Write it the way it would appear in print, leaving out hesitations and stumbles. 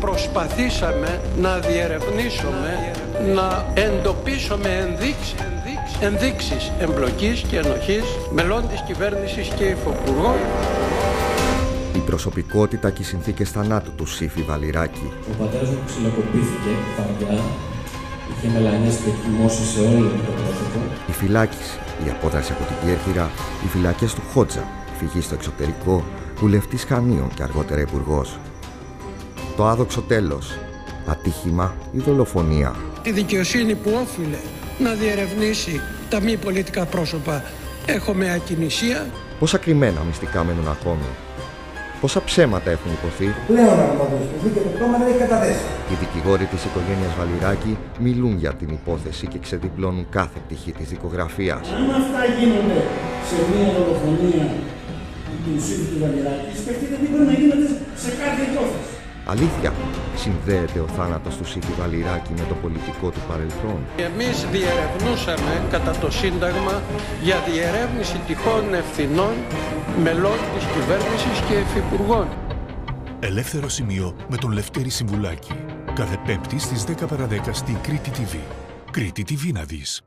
προσπαθήσαμε να διερευνήσουμε, να εντοπίσουμε ενδείξεις εμπλοκής και ενοχής μελών της κυβέρνησης και υφυπουργών. Η προσωπικότητα και οι συνθήκες θανάτου του Σήφη Βαλυράκη. Ο πατέρας μου ξυλοκοπήθηκε βαριά, είχε μελανές και κοιμώσει σε όλο το πρόσωπο. Η φυλάκιση, η απόδραση από την Κέρκυρα, οι φυλακές του Χότζα, η φυγή στο εξωτερικό, βουλευτής Χανίων και αργότερα υπουργός. Το άδοξο τέλος, ατύχημα ή δολοφονία. Τη δικαιοσύνη που όφιλε να διερευνήσει τα μη πολιτικά πρόσωπα, έχουμε ακινησία. Πόσα κρυμμένα μυστικά μένουν ακόμη. Πόσα ψέματα έχουν υποθεί. Πλέον αγνωδοσκοπεί και το πτώμα δεν έχει καταδέσει. Οι δικηγόροι της οικογένειας Βαλυράκη μιλούν για την υπόθεση και ξεδιπλώνουν κάθε πτυχή της δικογραφίας. Αν αυτά γίνονται σε μια δολοφονία του Σήφη του Βαλυράκη, σκεφτείτε τι μπορεί να γίνεται σε κάθε υπόθεση. Αλήθεια, συνδέεται ο θάνατος του Σήφη Βαλυράκη με το πολιτικό του παρελθόν. Εμείς διερευνούσαμε κατά το Σύνταγμα για διερεύνηση τυχόν ευθυνών μελών της κυβέρνησης και υφυπουργών. Ελεύθερο Σημείο με τον Λευτέρη Συμβουλάκη. Κάθε Πέμπτη στις 10 παρα 10 στη Κρήτη TV. Κρήτη TV να δεις.